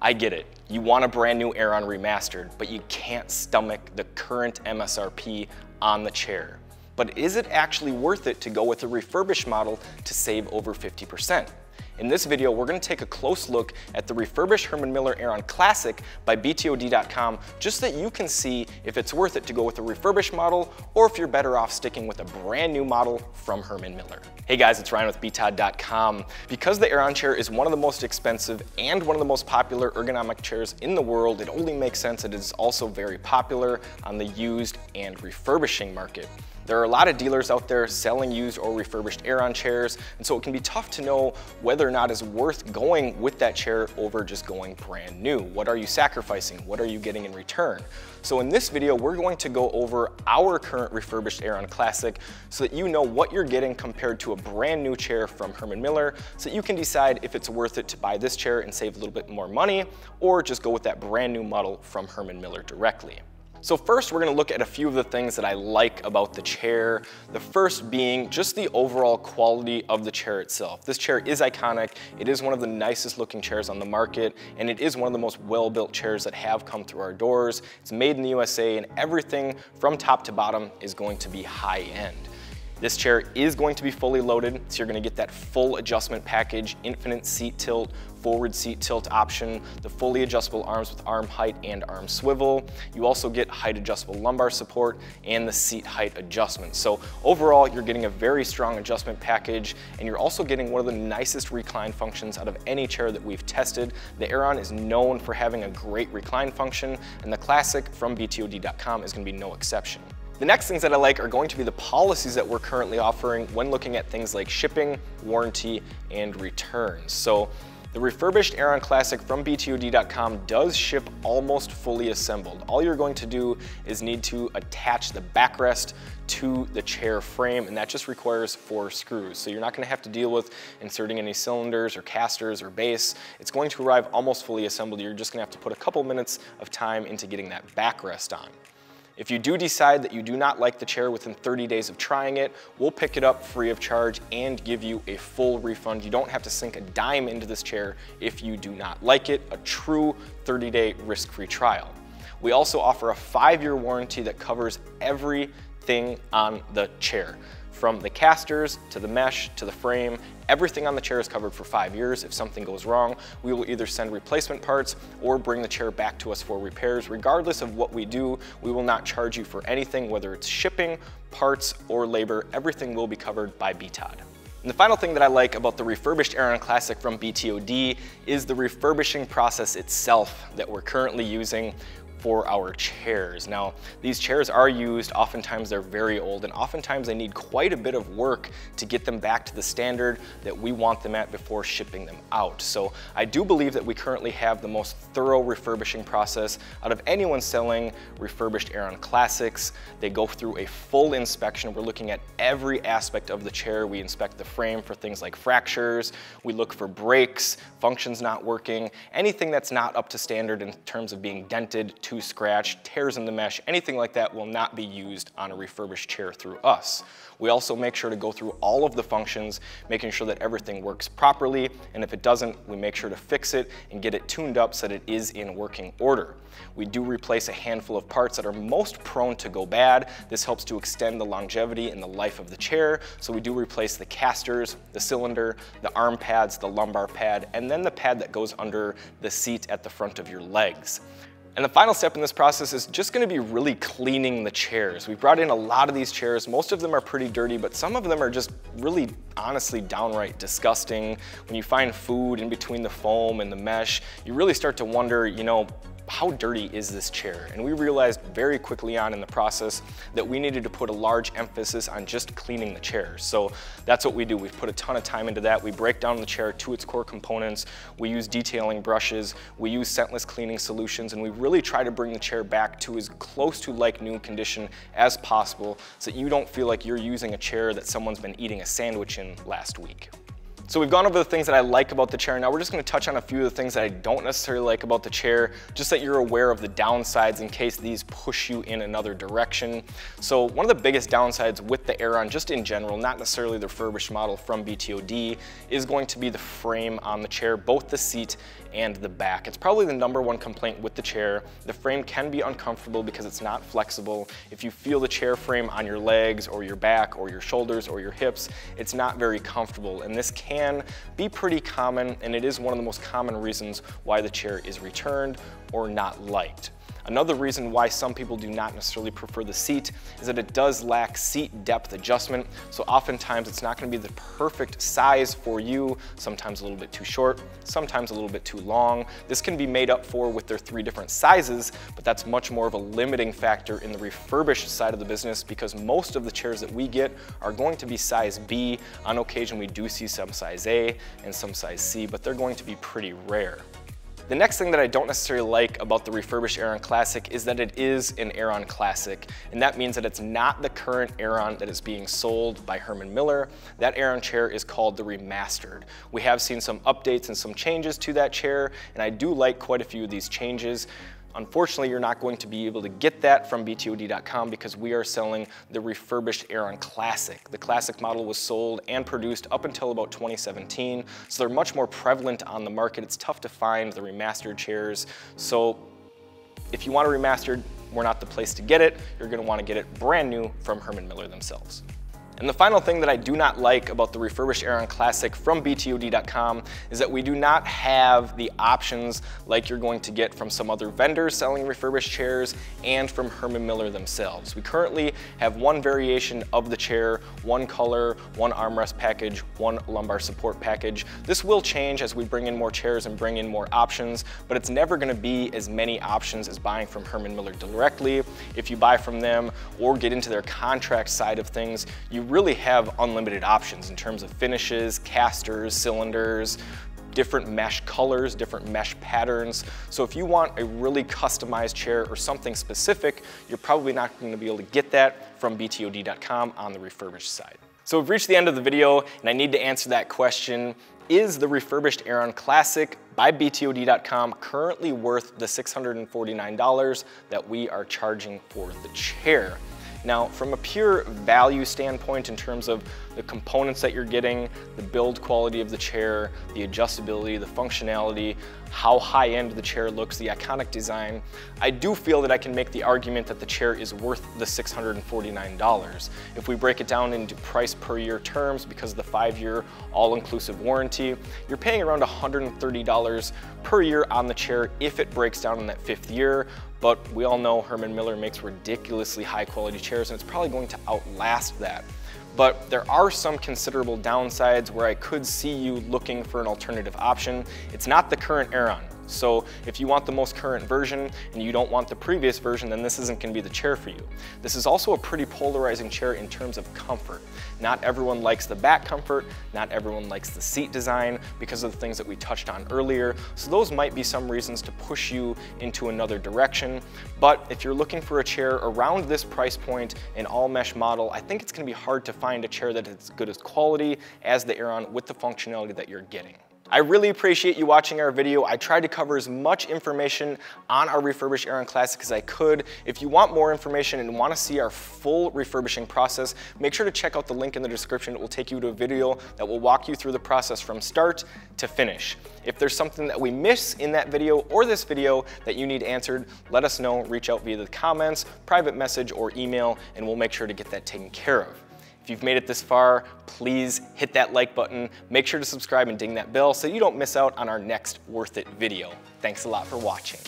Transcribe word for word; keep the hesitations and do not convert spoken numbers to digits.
I get it. You want a brand new Aeron Remastered, but you can't stomach the current M S R P on the chair. But is it actually worth it to go with a refurbished model to save over fifty percent? In this video, we're gonna take a close look at the refurbished Herman Miller Aeron Classic by B T O D dot com, just so that you can see if it's worth it to go with a refurbished model or if you're better off sticking with a brand new model from Herman Miller. Hey guys, it's Ryan with B T O D dot com. Because the Aeron chair is one of the most expensive and one of the most popular ergonomic chairs in the world, it only makes sense that it is also very popular on the used and refurbishing market. There are a lot of dealers out there selling used or refurbished Aeron chairs, and so it can be tough to know whether or not it's worth going with that chair over just going brand new. What are you sacrificing? What are you getting in return? So in this video, we're going to go over our current refurbished Aeron Classic so that you know what you're getting compared to a brand new chair from Herman Miller, so that you can decide if it's worth it to buy this chair and save a little bit more money, or just go with that brand new model from Herman Miller directly. So first, we're gonna look at a few of the things that I like about the chair. The first being just the overall quality of the chair itself. This chair is iconic. It is one of the nicest looking chairs on the market, and it is one of the most well-built chairs that have come through our doors. It's made in the U S A, and everything from top to bottom is going to be high-end. This chair is going to be fully loaded, so you're gonna get that full adjustment package, infinite seat tilt, forward seat tilt option, the fully adjustable arms with arm height and arm swivel. You also get height adjustable lumbar support and the seat height adjustment. So overall, you're getting a very strong adjustment package, and you're also getting one of the nicest recline functions out of any chair that we've tested. The Aeron is known for having a great recline function, and the Classic from B T O D dot com is gonna be no exception. The next things that I like are going to be the policies that we're currently offering when looking at things like shipping, warranty, and returns. So the refurbished Aeron Classic from B T O D dot com does ship almost fully assembled. All you're going to do is need to attach the backrest to the chair frame, and that just requires four screws. So you're not gonna have to deal with inserting any cylinders or casters or base. It's going to arrive almost fully assembled. You're just gonna have to put a couple minutes of time into getting that backrest on. If you do decide that you do not like the chair within thirty days of trying it, we'll pick it up free of charge and give you a full refund. You don't have to sink a dime into this chair if you do not like it, a true thirty day risk-free trial. We also offer a five year warranty that covers everything on the chair. From the casters, to the mesh, to the frame, everything on the chair is covered for five years. If something goes wrong, we will either send replacement parts or bring the chair back to us for repairs. Regardless of what we do, we will not charge you for anything, whether it's shipping, parts, or labor. Everything will be covered by B T O D. And the final thing that I like about the refurbished Aeron Classic from B T O D is the refurbishing process itself that we're currently using for our chairs. Now, these chairs are used, oftentimes they're very old, and oftentimes they need quite a bit of work to get them back to the standard that we want them at before shipping them out. So I do believe that we currently have the most thorough refurbishing process out of anyone selling refurbished Aeron Classics. They go through a full inspection. We're looking at every aspect of the chair. We inspect the frame for things like fractures. We look for breaks, functions not working, anything that's not up to standard in terms of being dented, to scratch, tears in the mesh, anything like that will not be used on a refurbished chair through us. We also make sure to go through all of the functions, making sure that everything works properly, and if it doesn't, we make sure to fix it and get it tuned up so that it is in working order. We do replace a handful of parts that are most prone to go bad. This helps to extend the longevity and the life of the chair, so we do replace the casters, the cylinder, the arm pads, the lumbar pad, and then the pad that goes under the seat at the front of your legs. And the final step in this process is just gonna be really cleaning the chairs. We brought in a lot of these chairs. Most of them are pretty dirty, but some of them are just really, honestly, downright disgusting. When you find food in between the foam and the mesh, you really start to wonder, you know, how dirty is this chair? And we realized very quickly on in the process that we needed to put a large emphasis on just cleaning the chair. So that's what we do. We've put a ton of time into that. We break down the chair to its core components. We use detailing brushes. We use scentless cleaning solutions. And we really try to bring the chair back to as close to like new condition as possible so that you don't feel like you're using a chair that someone's been eating a sandwich in last week. So we've gone over the things that I like about the chair. Now we're just going to touch on a few of the things that I don't necessarily like about the chair, just that you're aware of the downsides in case these push you in another direction. So one of the biggest downsides with the Aeron, just in general, not necessarily the refurbished model from B T O D, is going to be the frame on the chair, both the seat and the back. It's probably the number one complaint with the chair. The frame can be uncomfortable because it's not flexible. If you feel the chair frame on your legs or your back or your shoulders or your hips, it's not very comfortable, and this can be pretty common, and it is one of the most common reasons why the chair is returned or not liked. Another reason why some people do not necessarily prefer the seat is that it does lack seat depth adjustment. So oftentimes it's not going to be the perfect size for you, sometimes a little bit too short, sometimes a little bit too long. This can be made up for with their three different sizes, but that's much more of a limiting factor in the refurbished side of the business, because most of the chairs that we get are going to be size B. On occasion we do see some size A and some size C, but they're going to be pretty rare. The next thing that I don't necessarily like about the refurbished Aeron Classic is that it is an Aeron Classic, and that means that it's not the current Aeron that is being sold by Herman Miller. That Aeron chair is called the Remastered. We have seen some updates and some changes to that chair, and I do like quite a few of these changes. Unfortunately, you're not going to be able to get that from B T O D dot com because we are selling the refurbished Aeron Classic. The Classic model was sold and produced up until about twenty seventeen, so they're much more prevalent on the market. It's tough to find the remastered chairs, so if you want a remastered, we're not the place to get it. You're going to want to get it brand new from Herman Miller themselves. And the final thing that I do not like about the refurbished Aeron Classic from B T O D dot com is that we do not have the options like you're going to get from some other vendors selling refurbished chairs and from Herman Miller themselves. We currently have one variation of the chair, one color, one armrest package, one lumbar support package. This will change as we bring in more chairs and bring in more options, but it's never going to be as many options as buying from Herman Miller directly. If you buy from them or get into their contract side of things, you really have unlimited options in terms of finishes, casters, cylinders, different mesh colors, different mesh patterns. So if you want a really customized chair or something specific, you're probably not going to be able to get that from B T O D dot com on the refurbished side. So we've reached the end of the video, and I need to answer that question. Is the refurbished Aeron Classic by B T O D dot com currently worth the six hundred forty-nine dollars that we are charging for the chair? Now, from a pure value standpoint, in terms of the components that you're getting, the build quality of the chair, the adjustability, the functionality, how high end the chair looks, the iconic design, I do feel that I can make the argument that the chair is worth the six hundred forty-nine dollars. If we break it down into price per year terms, because of the five year all-inclusive warranty, you're paying around one hundred thirty dollars per year on the chair if it breaks down in that fifth year. But we all know Herman Miller makes ridiculously high quality chairs, and it's probably going to outlast that. But there are some considerable downsides where I could see you looking for an alternative option. It's not the current Aeron. So if you want the most current version and you don't want the previous version, then this isn't going to be the chair for you. This is also a pretty polarizing chair in terms of comfort. Not everyone likes the back comfort, not everyone likes the seat design because of the things that we touched on earlier. So those might be some reasons to push you into another direction. But if you're looking for a chair around this price point, an all mesh model, I think it's going to be hard to find a chair that is as good as quality as the Aeron with the functionality that you're getting. I really appreciate you watching our video. I tried to cover as much information on our refurbished Aeron Classic as I could. If you want more information and want to see our full refurbishing process, make sure to check out the link in the description. It will take you to a video that will walk you through the process from start to finish. If there's something that we miss in that video or this video that you need answered, let us know. Reach out via the comments, private message, or email, and we'll make sure to get that taken care of. If you've made it this far, please hit that like button. Make sure to subscribe and ding that bell so you don't miss out on our next Worth It video. Thanks a lot for watching.